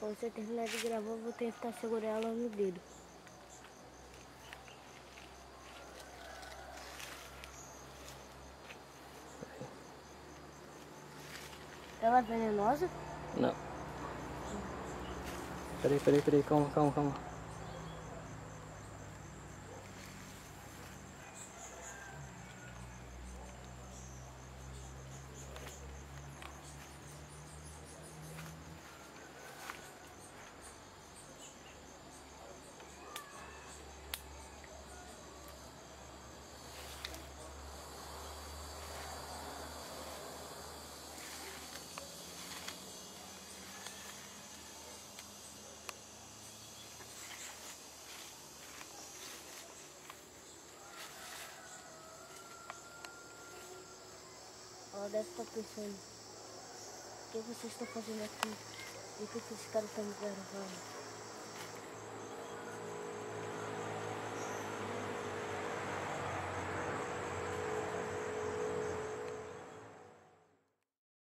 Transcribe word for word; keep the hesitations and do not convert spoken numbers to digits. Quando você terminar de gravar, eu vou tentar segurar ela no dedo. Ela é venenosa? Não. Peraí, peraí, peraí, calma, calma, calma. Ela deve estar pensando, o que vocês estão fazendo aqui e o que esses caras estão me gravando?